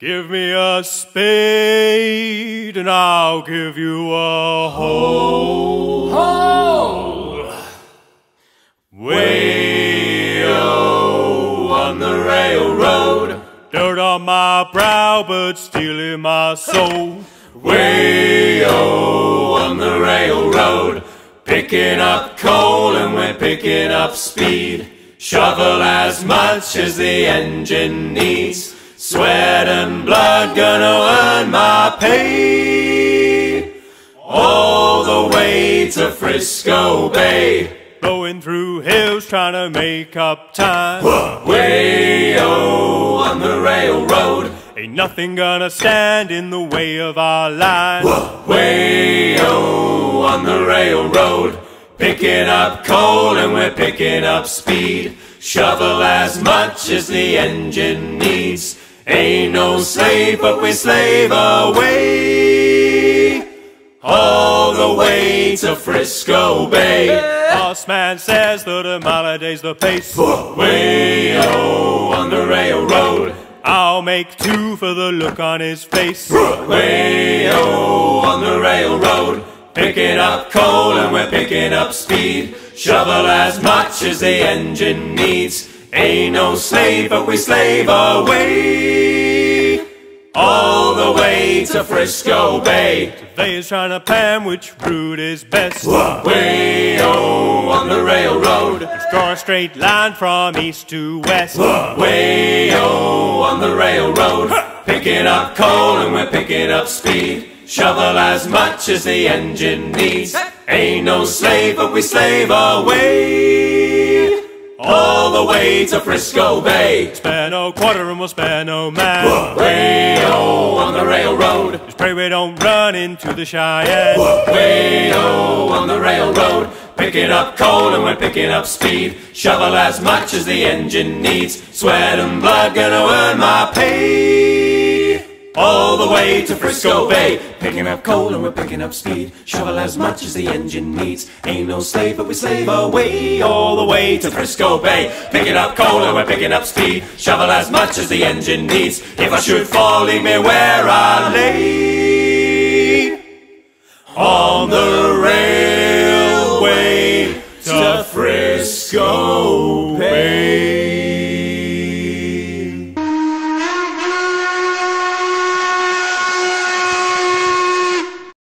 Give me a spade and I'll give you a hoe. Ho! Way-o on the railroad. Dirt on my brow but steel in my soul. Way-o on the railroad. Picking up coal and we're picking up speed. Shovel as much as the engine needs. Sweat and blood, gonna earn my pay, all the way to Frisco Bay. Blowing through hills, trying to make up time. Way-o on the railroad. Ain't nothing gonna stand in the way of our lives. Way-o on the railroad. Picking up coal and we're picking up speed. Shovel as much as the engine needs. Ain't no slave, but we slave away, all the way to Frisco Bay. Boss man says that a mile a day's the pace. Way-o on the railroad. I'll make two for the look on his face. Way-o on the railroad. Picking up coal and we're picking up speed. Shovel as much as the engine needs. Ain't no slave, but we slave away, all the way to Frisco Bay. They is trying to plan which route is best. Way-o on the railroad. Let's draw a straight line from east to west. Way-o on the railroad. Picking up coal and we're picking up speed. Shovel as much as the engine needs. Ain't no slave, but we slave away, all the way to Frisco Bay. Spare no quarter and we'll spare no man. Way-o on the railroad. Just pray we don't run into the Cheyenne. Way-o on the railroad. Picking up coal and we're picking up speed. Shovel as much as the engine needs. Sweat and blood, gonna earn my pay, all the way to Frisco Bay. Picking up coal and we're picking up speed. Shovel as much as the engine needs. Ain't no slave, but we slave away, all the way to Frisco Bay. Picking up coal and we're picking up speed. Shovel as much as the engine needs. If I should fall, leave me where I lay, on the rail.